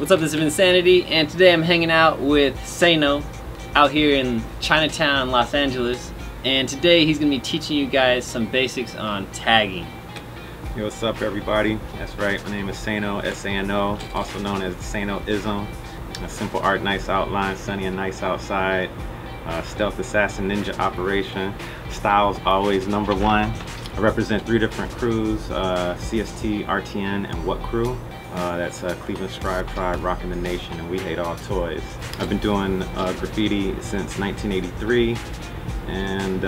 What's up, this is Vincanity, and today I'm hanging out with Sano out here in Chinatown, Los Angeles, and today he's going to be teaching you guys some basics on tagging. Yo, what's up everybody? That's right, my name is Sano, S-A-N-O, also known as Sanoism. A simple art, nice outline, sunny and nice outside, stealth assassin ninja operation, styles always number one. I represent three different crews, CST, RTN, and What Crew. That's Cleveland Scribe Tribe, Rockin' the Nation, and We Hate All Toys. I've been doing graffiti since 1983, and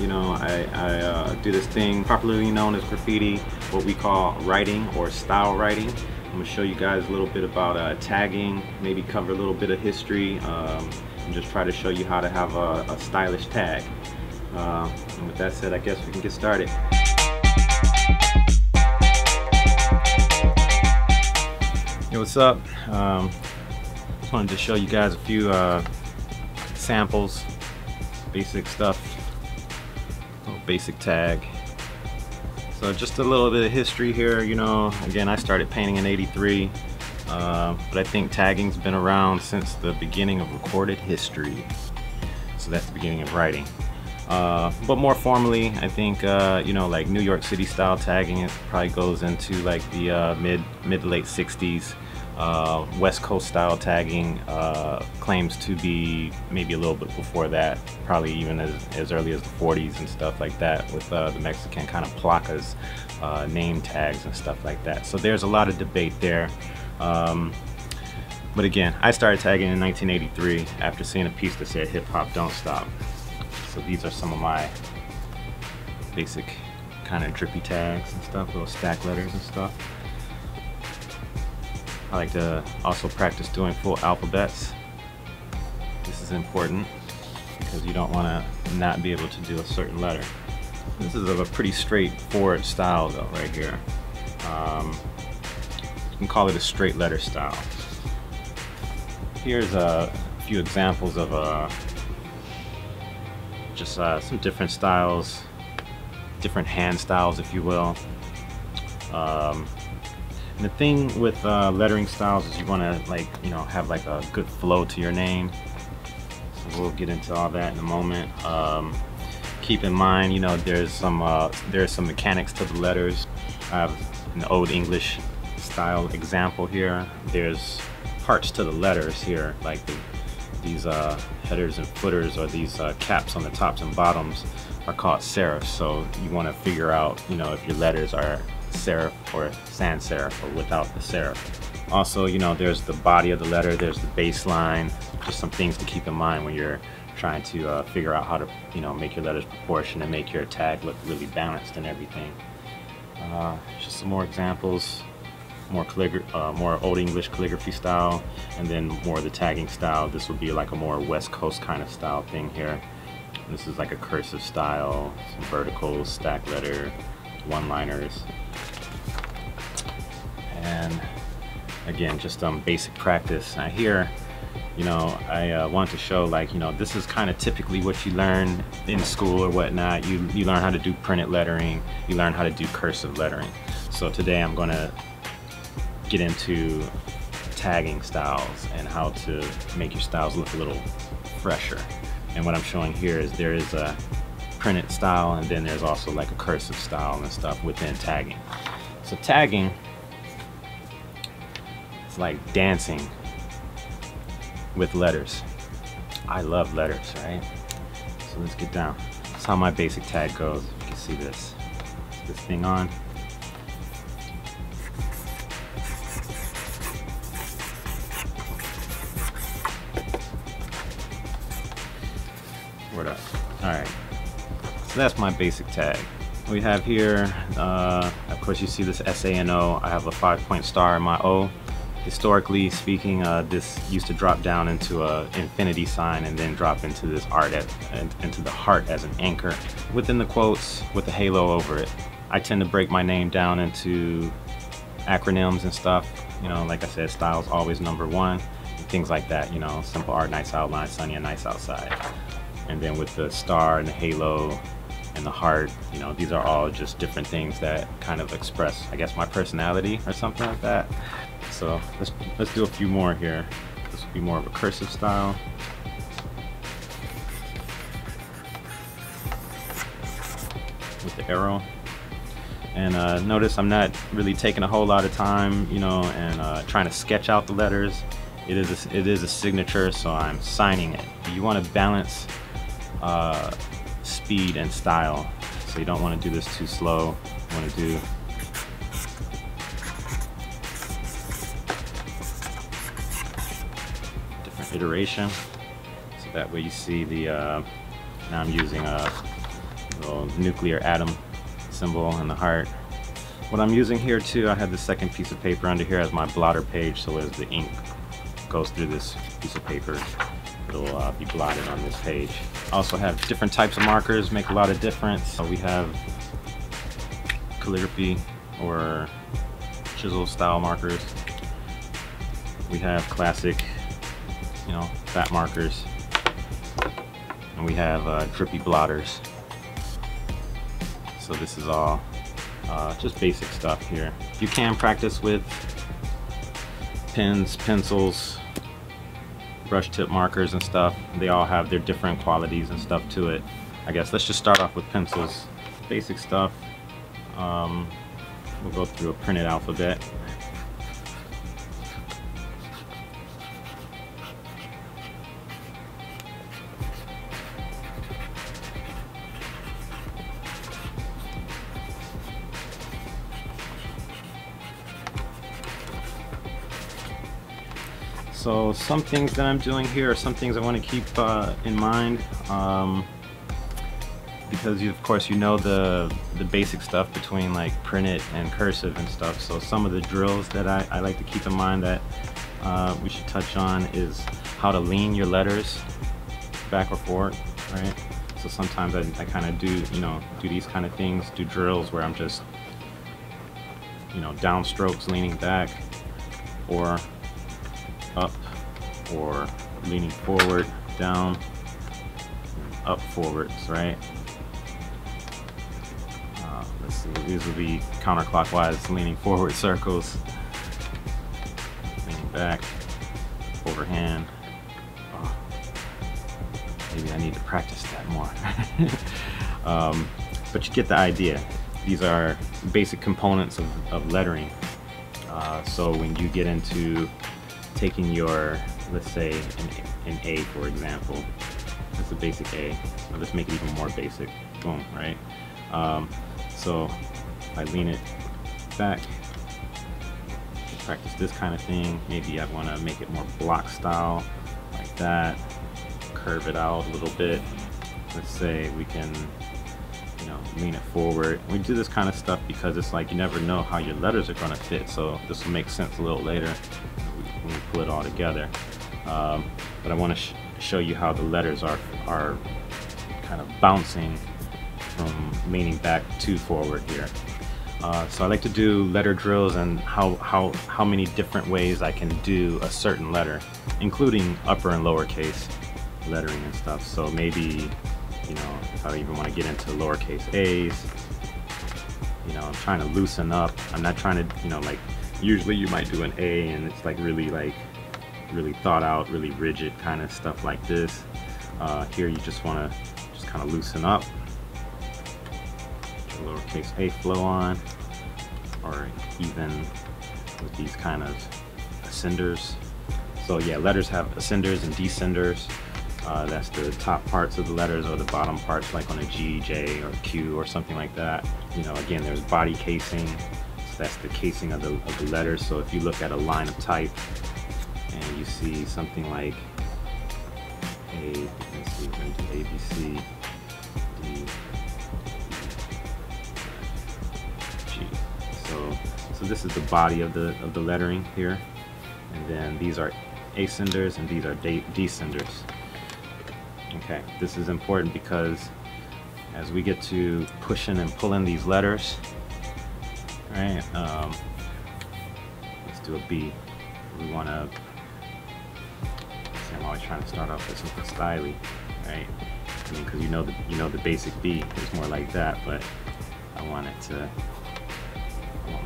you know, I do this thing popularly known as graffiti, what we call writing or style writing. I'm gonna show you guys a little bit about tagging, maybe cover a little bit of history, and just try to show you how to have a stylish tag. And with that said, I guess we can get started. Yo, what's up? Just wanted to show you guys a few samples, basic stuff, a little basic tag. So just a little bit of history here, you know, again, I started painting in '83, but I think tagging's been around since the beginning of recorded history. So that's the beginning of writing. But more formally, I think, you know, like New York City style tagging, it probably goes into like the mid to late 60s. West Coast style tagging claims to be maybe a little bit before that, probably even as early as the 40s and stuff like that, with the Mexican kind of placas, name tags and stuff like that. So there's a lot of debate there. But again, I started tagging in 1983 after seeing a piece that said "Hip Hop Don't Stop." So these are some of my basic kind of drippy tags and stuff, little stack letters and stuff. I like to also practice doing full alphabets. This is important because you don't want to not be able to do a certain letter. This is of a pretty straightforward style though, right here. You can call it a straight letter style. Here's a few examples of some different styles, different hand styles, if you will. And the thing with lettering styles is you want to, like, you know, have like a good flow to your name. So we'll get into all that in a moment. Keep in mind, you know, there's some mechanics to the letters. I have an Old English style example here. There's parts to the letters here, like these headers and footers, or these caps on the tops and bottoms, are called serifs. So you want to figure out, you know, if your letters are serif or sans serif or without the serif. Also, you know, there's the body of the letter, there's the baseline. Just some things to keep in mind when you're trying to figure out how to, you know, make your letters proportionate and make your tag look really balanced and everything. Just some more examples. More Old English calligraphy style, and then more of the tagging style. This would be like a more West Coast kind of style thing here. This is like a cursive style, some verticals, stack letter, one-liners. And again, just basic practice. Now here, you know, I want to show, like, you know, this is kind of typically what you learn in school or whatnot. You learn how to do printed lettering, you learn how to do cursive lettering. So today I'm going to get into tagging styles and how to make your styles look a little fresher. And what I'm showing here is there is a printed style, and then there's also like a cursive style and stuff within tagging. So tagging, it's like dancing with letters. I love letters, right? So let's get down. That's how my basic tag goes. You can see this. Put this thing on. Up. All right, so that's my basic tag. We have here, of course, you see this S-A-N-O. I have a 5-point star in my O. Historically speaking, this used to drop down into a infinity sign and then drop into this art into the heart as an anchor within the quotes with a halo over it. I tend to break my name down into acronyms and stuff. You know, like I said, styles always number one, things like that. You know, simple art, nice outline, sunny and nice outside. And then with the star and the halo and the heart, you know, these are all just different things that kind of express, I guess, my personality or something like that. So let's do a few more here. This will be more of a cursive style. With the arrow. And notice I'm not really taking a whole lot of time, and trying to sketch out the letters. It is a signature, so I'm signing it. You want to balance speed and style, so you don't want to do this too slow. You want to do different iteration, so that way you see the. Now I'm using a little nuclear atom symbol and the heart. What I'm using here too, I have the second piece of paper under here as my blotter page, so as the ink goes through this piece of paper, it'll be blotted on this page. Also have different types of markers, make a lot of difference. So we have calligraphy or chisel style markers. We have classic, fat markers. And we have drippy blotters. So this is all just basic stuff here. You can practice with pens, pencils, brush tip markers and stuff. They all have their different qualities and stuff to it. I guess let's just start off with pencils. Basic stuff. We'll go through a printed alphabet. So some things that I'm doing here are some things I want to keep in mind, because of course the basic stuff between like printed and cursive and stuff. So some of the drills that I like to keep in mind that we should touch on is how to lean your letters back or forward, right? So sometimes I kind of do these kind of things, do drills where I'm just down strokes leaning back, or up, or leaning forward, down, up, forwards, right? Let's see, these will be counterclockwise, leaning forward circles, leaning back, overhand. Oh, maybe I need to practice that more. But you get the idea. These are basic components of lettering. So when you get into taking your, let's say, an A, for example. That's a basic A. I'll just make it even more basic. Boom, right? So I lean it back. Practice this kind of thing. Maybe I want to make it more block style, like that. Curve it out a little bit. Let's say we can, lean it forward. We do this kind of stuff because it's like you never know how your letters are going to fit. So this will make sense a little later. We pull it all together, but I want to show you how the letters are kind of bouncing from leaning back to forward here. So I like to do letter drills and how many different ways I can do a certain letter, including upper and lowercase lettering and stuff. So maybe if I even want to get into lowercase A's, I'm trying to loosen up. I'm not trying to like. Usually you might do an A and it's like really thought out, really rigid kind of stuff like this. Here you just want to just kind of loosen up. Get your lowercase A flow on, or even with these kind of ascenders. So yeah, letters have ascenders and descenders. That's the top parts of the letters or the bottom parts, like on a G, J, or Q or something like that. Again, there's body casing. That's the casing of the letters. So if you look at a line of type and you see something like A, let's see, A, B, C, D, G. So this is the body of the lettering here, and then these are ascenders and these are descenders. Okay, this is important because as we get to pushing and pulling these letters. Right, let's do a B. We want to, I'm always trying to start off with something stylish, right? I mean, because the basic B is more like that, but I want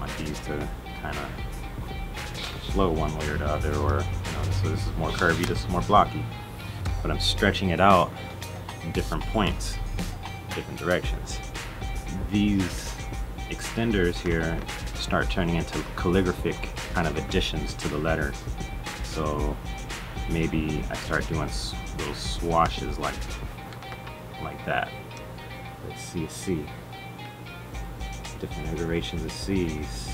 my B's to kind of flow one way or the other, or so this is more curvy, this is more blocky, but I'm stretching it out in different points, different directions. These extenders here start turning into calligraphic kind of additions to the letter. So maybe I start doing little swashes like that. Let's see a C. Different iterations of C's.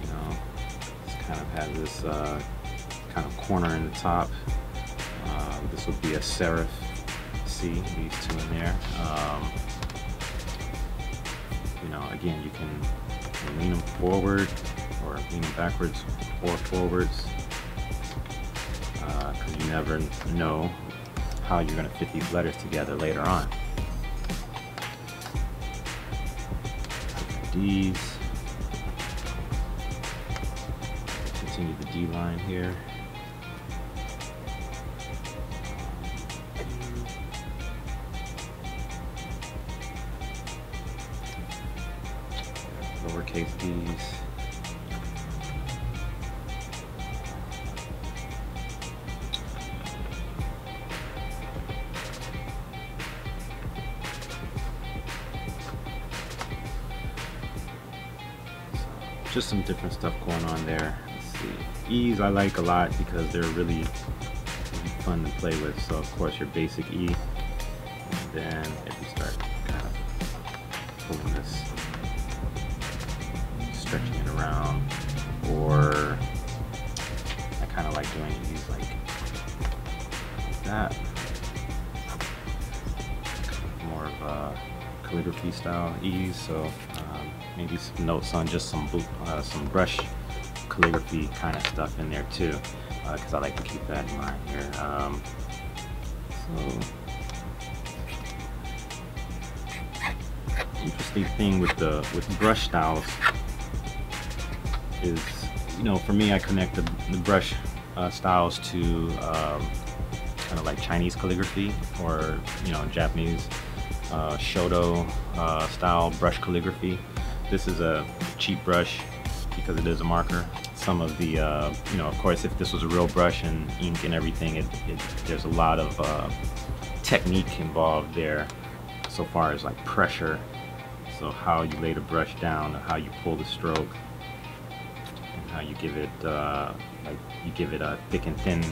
This kind of has this kind of corner in the top. This would be a serif C, these two in there. Again, you can lean them forward or lean them backwards or forwards, because you never know how you're going to fit these letters together later on. D's. Continue the D line here. Lowercase d's. Just some different stuff going on there. Let's see. E's I like a lot because they're really fun to play with. So of course your basic E, and then if you start kind of pulling this, stretching it around, or I kind of like doing E's like that. More of a calligraphy style E's. So. Maybe some notes on just some brush calligraphy kind of stuff in there too, because I like to keep that in mind here. So interesting thing with brush styles is, for me, I connect the brush styles to kind of like Chinese calligraphy, or Japanese Shodo style brush calligraphy. This is a cheap brush because it is a marker. Some of the, of course, if this was a real brush and ink and everything, there's a lot of technique involved there, so far as like pressure. So how you lay the brush down, how you pull the stroke, and how you give it, like you give it a thick and thin,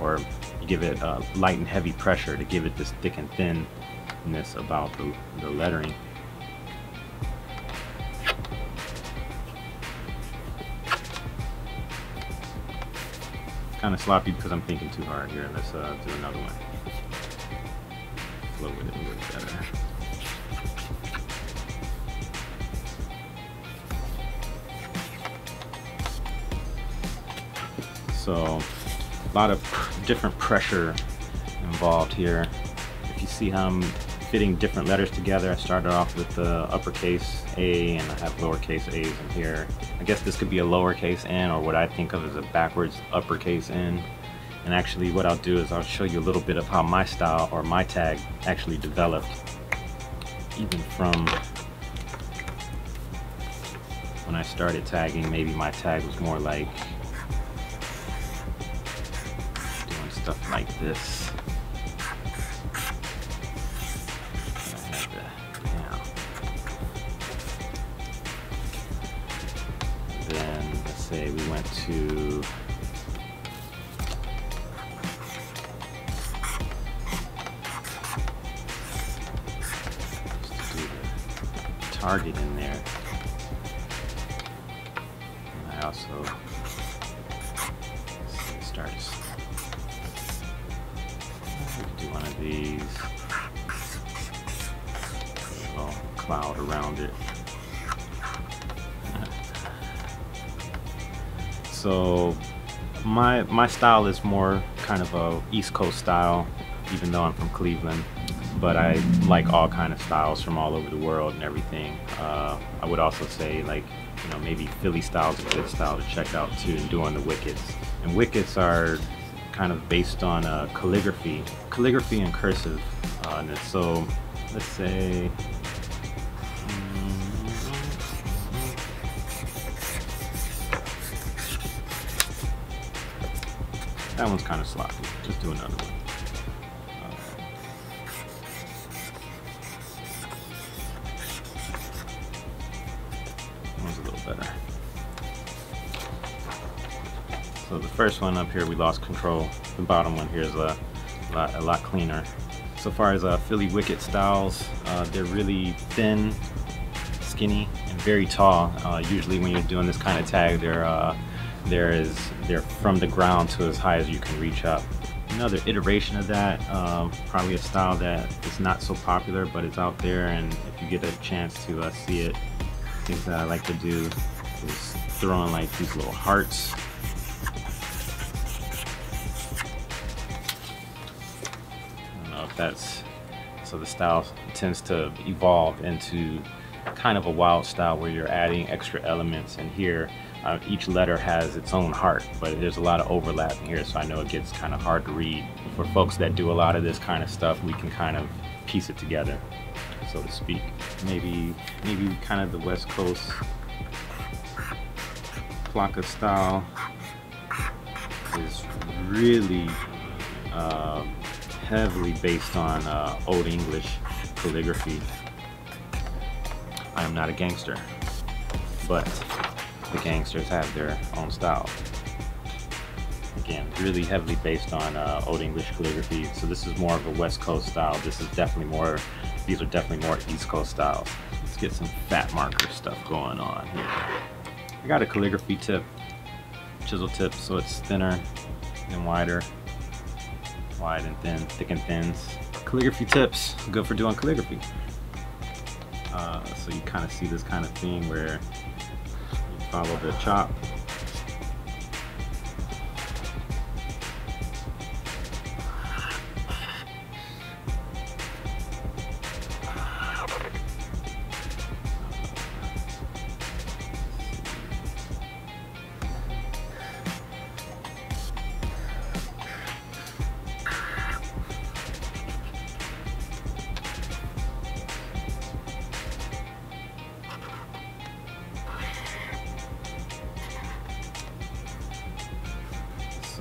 or you give it a light and heavy pressure to give it this thick and thinness about the lettering. Kind of sloppy because I'm thinking too hard here. Let's do another one. Flow with it a little better. So a lot of different pressure involved here. If you see how I'm fitting different letters together, I started off with the uppercase A, and I have lowercase a's in here. I guess this could be a lowercase n, or what I think of as a backwards uppercase n. And actually what I'll do is I'll show you a little bit of how my style or my tag actually developed, even from when I started tagging. Maybe my tag was more like doing stuff like this. We went to target in there, and I also started do one of these little cloud around it. So my style is more kind of a East Coast style, even though I'm from Cleveland, but I like all kind of styles from all over the world and everything. I would also say, like, maybe Philly style is a good style to check out too, and doing the wickets. And wickets are kind of based on calligraphy and cursive. And so let's say, That one's kind of sloppy. Just do another one. That one's a little better. So the first one up here, we lost control. The bottom one here is a lot cleaner. So far as Philly wicket styles, they're really thin, skinny, and very tall. Usually when you're doing this kind of tag, they're from the ground to as high as you can reach up. Another iteration of that, probably a style that is not so popular, but it's out there, and if you get a chance to see it, things that I like to do is throw in like these little hearts. So the style tends to evolve into kind of a wild style where you're adding extra elements, and here each letter has its own heart, but there's a lot of overlap in here, so I know it gets kind of hard to read. For folks that do a lot of this kind of stuff, we can kind of piece it together, so to speak. Maybe kind of the West Coast Plaka style is really heavily based on Old English calligraphy. I am not a gangster, but the gangsters have their own style. Again, really heavily based on Old English calligraphy. So this is more of a West Coast style. This is definitely more, these are definitely more East Coast styles. Let's get some fat marker stuff going on here. I got a calligraphy tip, chisel tip, so it's thinner and wider. Wide and thin, thick and thins. Calligraphy tips, good for doing calligraphy. So you kind of see this kind of thing where you follow the chop.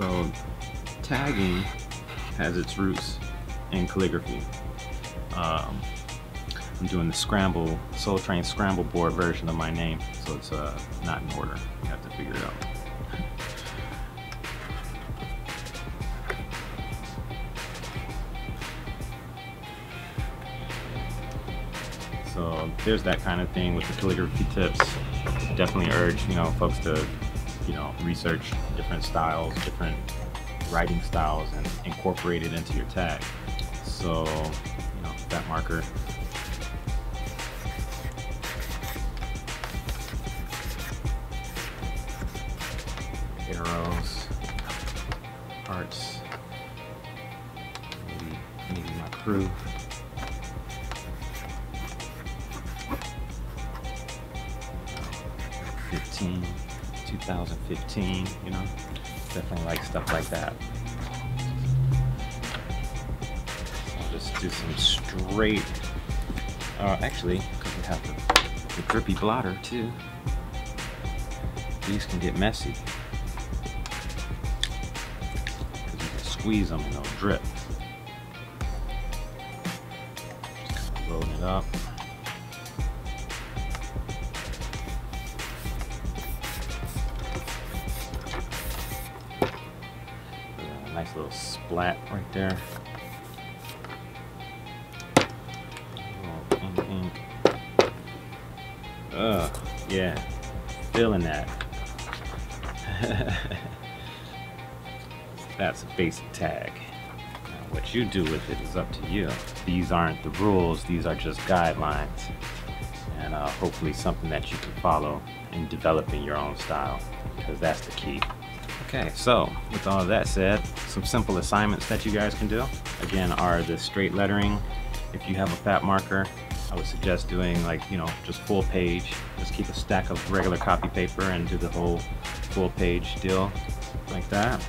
So tagging has its roots in calligraphy. I'm doing the scramble, Soul Train scramble board version of my name, so it's not in order. You have to figure it out. So there's that kind of thing with the calligraphy tips. Definitely urge, you know, folks to research different styles, different writing styles, and incorporate it into your tag. So, that marker. Arrows, hearts, maybe my crew. Fifteen. 2015, definitely like stuff like that. I'll just do some straight, actually, because we have the drippy blotter too. These can get messy. You can squeeze them and they'll drip. Just kind of rolling it up. Nice little splat right there. Oh, ink. Yeah, feeling that. That's a basic tag. Now, what you do with it is up to you. These aren't the rules, these are just guidelines. And hopefully something that you can follow in developing your own style, because that's the key. Okay, so with all that said, some simple assignments that you guys can do, again, are the straight lettering. If you have a fat marker, I would suggest doing like, just full page. Just keep a stack of regular copy paper and do the whole full page deal like that.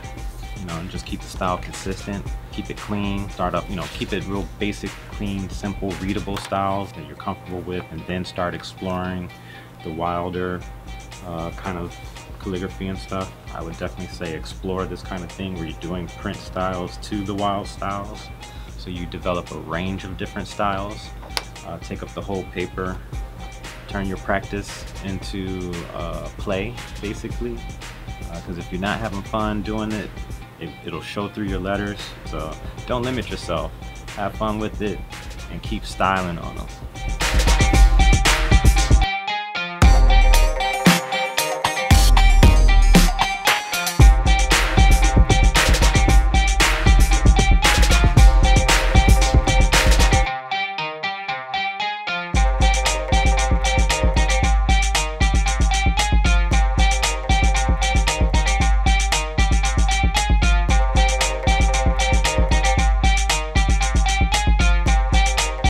And just keep the style consistent, keep it clean, start up, keep it real basic, clean, simple, readable styles that you're comfortable with, and then start exploring the wilder kind of calligraphy and stuff, I would definitely say explore this kind of thing where you're doing print styles to the wild styles. So you develop a range of different styles, take up the whole paper, turn your practice into play, basically. Because if you're not having fun doing it, it'll show through your letters. So don't limit yourself, have fun with it, and keep styling on them.